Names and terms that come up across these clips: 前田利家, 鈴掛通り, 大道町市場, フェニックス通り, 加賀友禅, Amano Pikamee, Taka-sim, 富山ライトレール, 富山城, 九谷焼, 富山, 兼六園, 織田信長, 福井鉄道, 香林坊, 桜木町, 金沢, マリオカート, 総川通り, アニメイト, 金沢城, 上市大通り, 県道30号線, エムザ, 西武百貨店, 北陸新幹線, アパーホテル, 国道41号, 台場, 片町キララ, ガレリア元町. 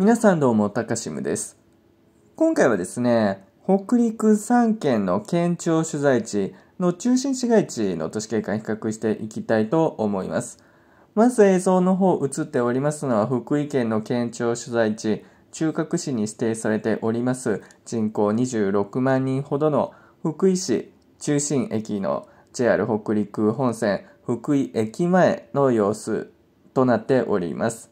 皆さんどうも、Taka-simです。今回はですね、北陸3県の県庁所在地の中心市街地の都市景観比較していきたいと思います。まず映像の方映っておりますのは、福井県の県庁所在地、中核市に指定されております、人口26万人ほどの福井市中心駅の JR 北陸本線福井駅前の様子となっております。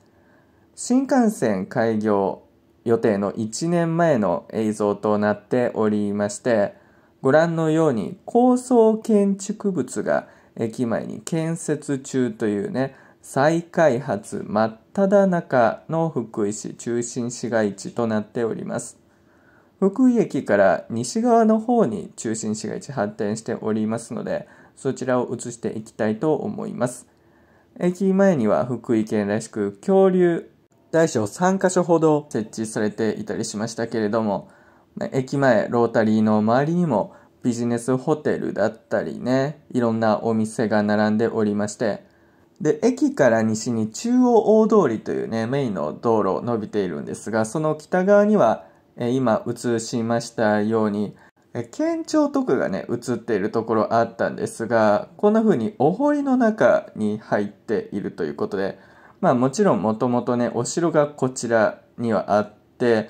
新幹線開業予定の1年前の映像となっておりまして、ご覧のように高層建築物が駅前に建設中というね、再開発真っ只中の福井市中心市街地となっております。福井駅から西側の方に中心市街地発展しておりますので、そちらを移していきたいと思います。駅前には福井県らしく恐竜、大小3カ所ほど設置されていたりしましたけれども、駅前ロータリーの周りにもビジネスホテルだったりね、いろんなお店が並んでおりまして、で駅から西に中央大通りというね、メインの道路伸びているんですが、その北側には今映しましたように県庁とかがね、映っているところあったんですが、こんな風にお堀の中に入っているということで、まあもちろんもともとね、お城がこちらにはあって、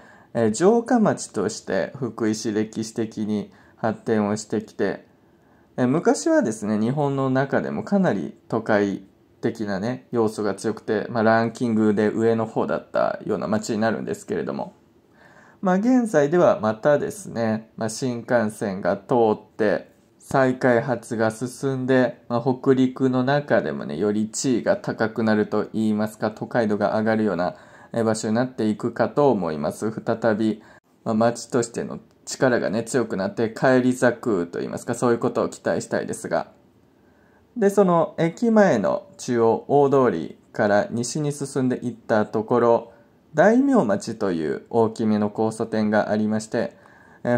城下町として福井市歴史的に発展をしてきて、昔はですね、日本の中でもかなり都会的なね、要素が強くて、まあランキングで上の方だったような町になるんですけれども、まあ現在ではまたですね、新幹線が通って再開発が進んで、北陸の中でもね、より地位が高くなるといいますか、都会度が上がるような場所になっていくかと思います。再び、町としての力がね、強くなって返り咲くといいますか、そういうことを期待したいですが。で、その駅前の中央大通りから西に進んでいったところ、大名町という大きめの交差点がありまして、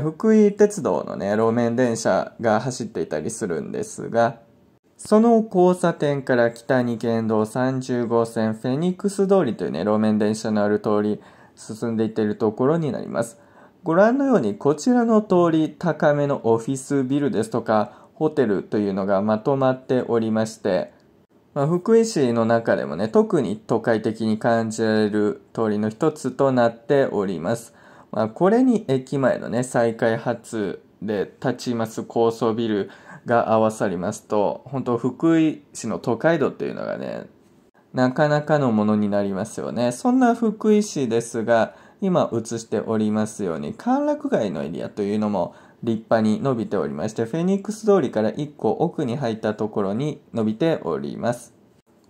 福井鉄道のね、路面電車が走っていたりするんですが、その交差点から北に県道30号線フェニックス通りというね、路面電車のある通り進んでいっているところになります。ご覧のようにこちらの通り、高めのオフィスビルですとかホテルというのがまとまっておりまして、福井市の中でもね、特に都会的に感じられる通りの一つとなっております。これに駅前のね、再開発で立ちます高層ビルが合わさりますと、本当福井市の都会度っていうのがね、なかなかのものになりますよね。そんな福井市ですが、今映しておりますように、歓楽街のエリアというのも立派に伸びておりまして、フェニックス通りから1個奥に入ったところに伸びております。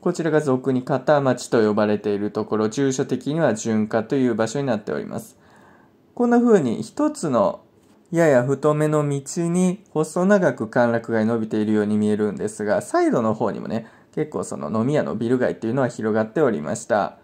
こちらが俗に片町と呼ばれているところ、住所的には順化という場所になっております。こんな風に一つのやや太めの道に細長く歓楽街伸びているように見えるんですが、サイドの方にもね、結構その飲み屋のビル街っていうのは広がっておりました。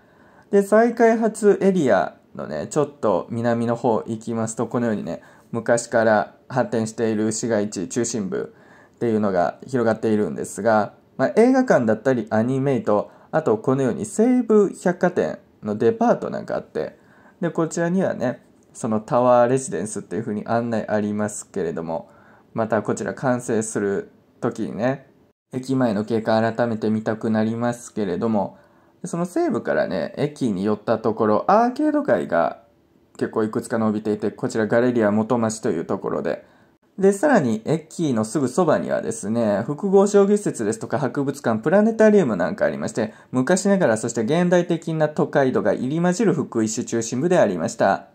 で、再開発エリアのね、ちょっと南の方行きますと、このようにね、昔から発展している市街地中心部っていうのが広がっているんですが、映画館だったりアニメイト、あとこのように西武百貨店のデパートなんかあって、でこちらにはね、そのタワーレジデンスっていうふうに案内ありますけれども、またこちら完成する時にね、駅前の景観改めて見たくなりますけれども、その西武からね、駅に寄ったところ、アーケード街が結構いくつか伸びていて、こちらガレリア元町というところで。で、さらに駅のすぐそばにはですね、複合商業施設ですとか博物館、プラネタリウムなんかありまして、昔ながらそして現代的な都会度が入り混じる福井市中心部でありました。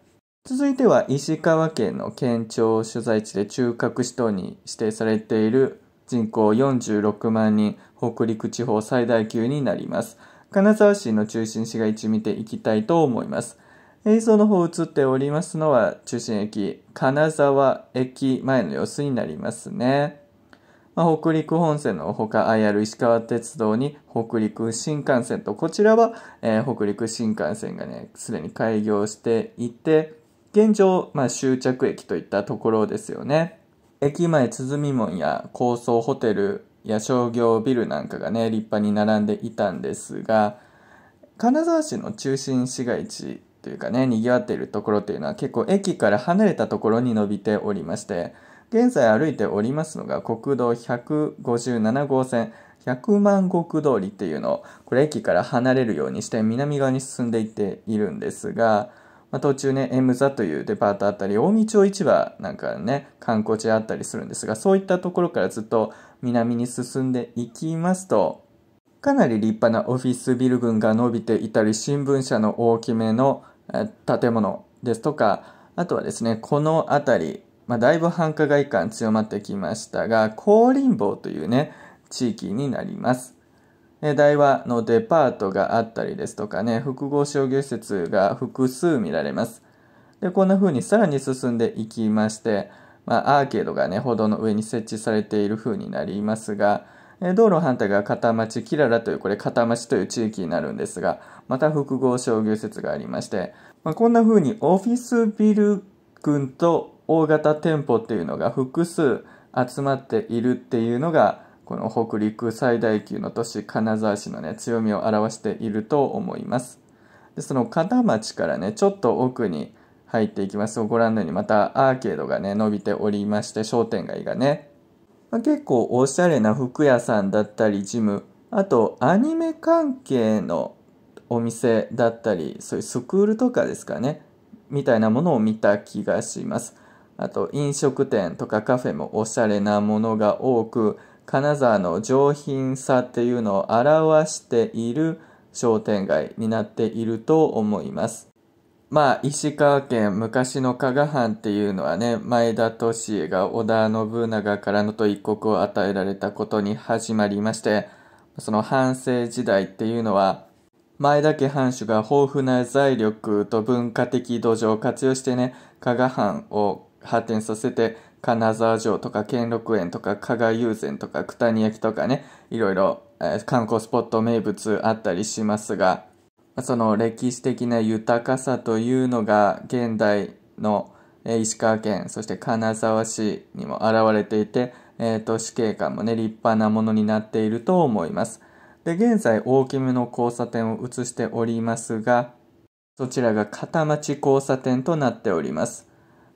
続いては石川県の県庁所在地で中核市等に指定されている人口46万人、北陸地方最大級になります。金沢市の中心市街地見ていきたいと思います。映像の方映っておりますのは中心駅金沢駅前の様子になりますね。北陸本線のほか IR 石川鉄道に北陸新幹線と、こちらは、北陸新幹線がね、すでに開業していて、現状、終着駅といったところですよね。駅前鼓門や高層ホテルや商業ビルなんかがね、立派に並んでいたんですが、金沢市の中心市街地というかね、賑わっているところというのは結構駅から離れたところに伸びておりまして、現在歩いておりますのが国道157号線、100万石通りっていうのを、これ駅から離れるようにして南側に進んでいっているんですが、途中ね、エムザというデパートあったり、大道町市場なんかね、観光地あったりするんですが、そういったところからずっと南に進んでいきますと、かなり立派なオフィスビル群が伸びていたり、新聞社の大きめの建物ですとか、あとはですね、この辺り、だいぶ繁華街感強まってきましたが、香林坊というね、地域になります。台場のデパートがあったりですとかね、複合商業施設が複数見られます。で、こんな風にさらに進んでいきまして、アーケードがね、歩道の上に設置されている風になりますが、道路反対が片町キララという、これ片町という地域になるんですが、また複合商業施設がありまして、こんな風にオフィスビル群と大型店舗っていうのが複数集まっているっていうのが、この北陸最大級の都市金沢市のね、強みを表していると思います。で、その片町からね、ちょっと奥に入っていきますと、ご覧のようにまたアーケードがね、伸びておりまして、商店街がね、結構おしゃれな服屋さんだったり、ジム、あとアニメ関係のお店だったり、そういうスクールとかですかね、みたいなものを見た気がします。あと飲食店とかカフェもおしゃれなものが多く、金沢の上品さっていうのを表している商店街になっていると思います。石川県昔の加賀藩っていうのはね、前田利家が織田信長からのと一国を与えられたことに始まりまして、その藩政時代っていうのは、前田家藩主が豊富な財力と文化的土壌を活用してね、加賀藩を発展させて、金沢城とか兼六園とか加賀友禅とか九谷焼とかね、いろいろ観光スポット名物あったりしますが、その歴史的な豊かさというのが現代の石川県、そして金沢市にも現れていて、都市景観もね、立派なものになっていると思います。で、現在大きめの交差点を映しておりますが、そちらが片町交差点となっております。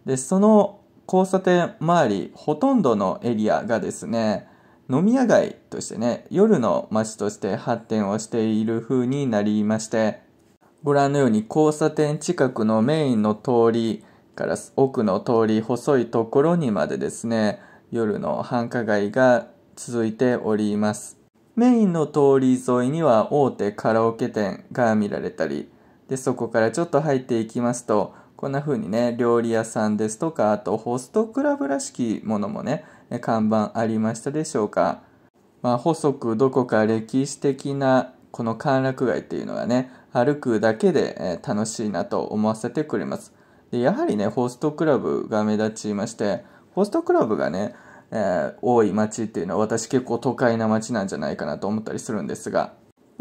で、その交差点周り、ほとんどのエリアがですね、飲み屋街としてね、夜の街として発展をしている風になりまして、ご覧のように交差点近くのメインの通りから奥の通り、細いところにまでですね、夜の繁華街が続いております。メインの通り沿いには大手カラオケ店が見られたり、で、そこからちょっと入っていきますと、こんな風にね、料理屋さんですとか、あとホストクラブらしきものもね、看板ありましたでしょうか。細くどこか歴史的なこの歓楽街っていうのはね、歩くだけで楽しいなと思わせてくれます。で、やはりね、ホストクラブが目立ちまして、ホストクラブがね、多い街っていうのは私結構都会な街なんじゃないかなと思ったりするんですが、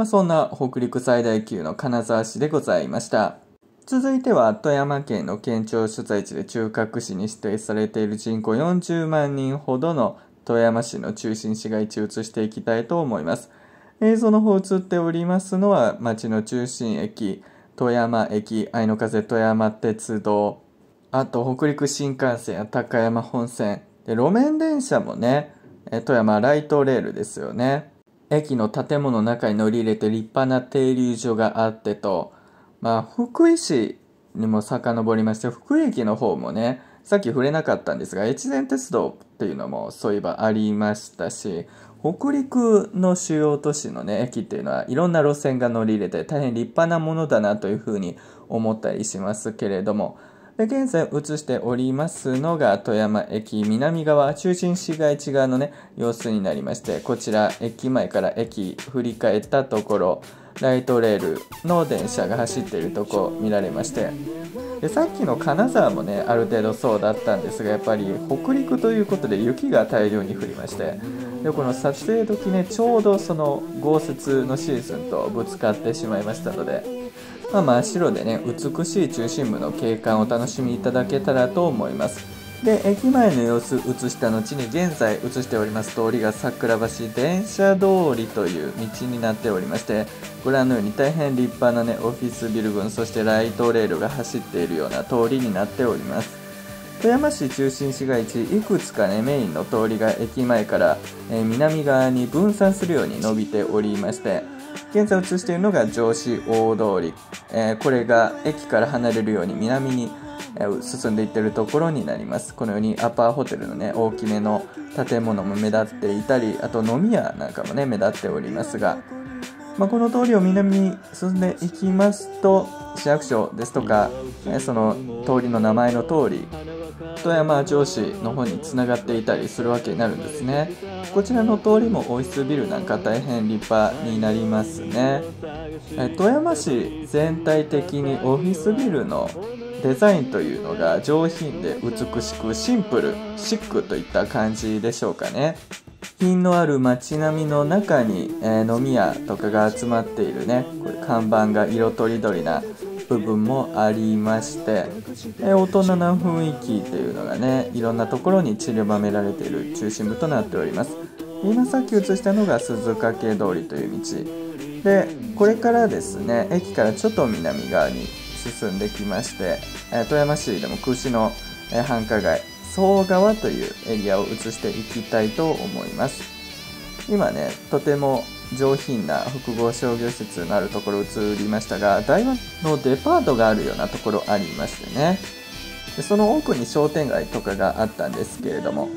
そんな北陸最大級の金沢市でございました。続いては富山県の県庁所在地で中核市に指定されている人口40万人ほどの富山市の中心市街地を移していきたいと思います。映像の方映っておりますのは町の中心駅、富山駅、あいの風富山鉄道、あと北陸新幹線や高山本線、で路面電車もね、富山ライトレールですよね。駅の建物の中に乗り入れて立派な停留所があってと、福井市にも遡りまして、福井駅の方もね、さっき触れなかったんですが、越前鉄道っていうのもそういえばありましたし、北陸の主要都市のね、駅っていうのはいろんな路線が乗り入れて大変立派なものだなというふうに思ったりしますけれども、で現在映しておりますのが富山駅南側、中心市街地側のね、様子になりまして、こちら駅前から駅振り返ったところ、ライトレールの電車が走っているとこ見られまして、でさっきの金沢もね、ある程度そうだったんですが、やっぱり北陸ということで雪が大量に降りまして、でこの撮影時ね、ちょうどその豪雪のシーズンとぶつかってしまいましたので、真っ白でね、美しい中心部の景観をお楽しみいただけたらと思います。で駅前の様子映した後に現在映しております通りが桜橋電車通りという道になっておりまして、ご覧のように大変立派なねオフィスビル群、そしてライトレールが走っているような通りになっております。富山市中心市街地、いくつかねメインの通りが駅前から南側に分散するように伸びておりまして、現在映しているのが上市大通り、これが駅から離れるように南に進んでいっているところになります。このようにアパーホテルのね大きめの建物も目立っていたり、あと飲み屋なんかもね目立っておりますが、この通りを南に進んでいきますと市役所ですとか、その通りの名前の通り富山城市の方につながっていたりするわけになるんですね。こちらの通りもオフィスビルなんか大変立派になりますね。富山市全体的にオフィスビルのデザインというのが上品で美しくシンプルシックといった感じでしょうかね。品のある街並みの中に、飲み屋とかが集まっているね、これ看板が色とりどりな部分もありまして、大人な雰囲気というのがねいろんなところに散りばめられている中心部となっております。今さっき映したのが鈴掛通りという道で、これからですね駅からちょっと南側に進んできまして、富山市でも屈指の繁華街総川というエリアを移していきたいと思います。今ねとても上品な複合商業施設のあるところ移りましたが、台湾のデパートがあるようなところありましてね、その奥に商店街とかがあったんですけれども、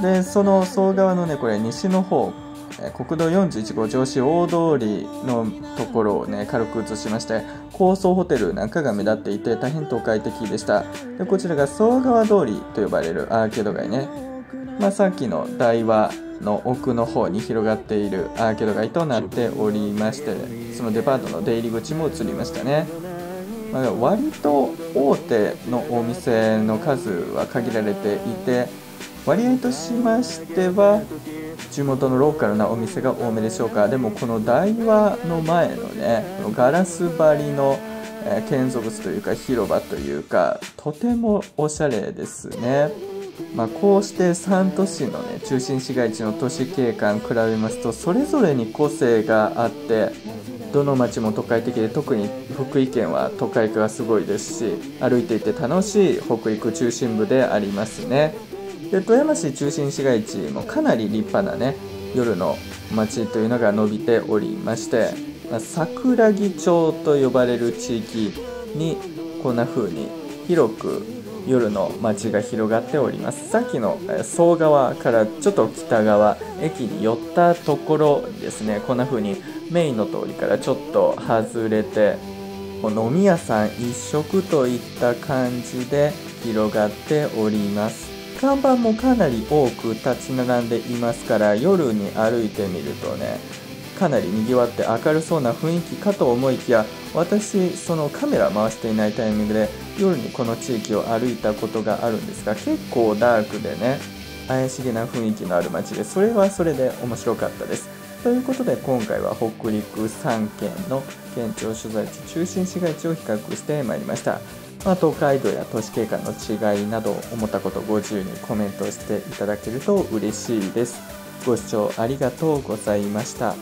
でその総川のねこれ西の方国道41号上市大通りのところをね軽く映しまして、高層ホテルなんかが目立っていて大変都会的でした。でこちらが総川通りと呼ばれるアーケード街ね、さっきの台場の奥の方に広がっているアーケード街となっておりまして、そのデパートの出入り口も映りましたね。割と大手のお店の数は限られていて、割合としましては地元のローカルなお店が多めでしょうか。でもこの台場の前のねガラス張りの建造物というか広場というか、とてもおしゃれですね。こうして3都市のね中心市街地の都市景観比べますと、それぞれに個性があって、どの町も都会的で、特に福井県は都会化がすごいですし、歩いていて楽しい北陸中心部でありますね。で富山市中心市街地もかなり立派なね夜の街というのが伸びておりまして、桜木町と呼ばれる地域にこんな風に広く夜の街が広がっております。さっきの総川からちょっと北側駅に寄ったところですね、こんな風にメインの通りからちょっと外れて飲み屋さん一色といった感じで広がっております。看板もかなり多く立ち並んでいますから、夜に歩いてみるとねかなりにぎわって明るそうな雰囲気かと思いきや、私そのカメラ回していないタイミングで夜にこの地域を歩いたことがあるんですが、結構ダークでね怪しげな雰囲気のある街で、それはそれで面白かったです。ということで今回は北陸3県の県庁所在地中心市街地を比較してまいりました。東海道や都市景観の違いなど思ったことをご自由にコメントしていただけると嬉しいです。ご視聴ありがとうございました。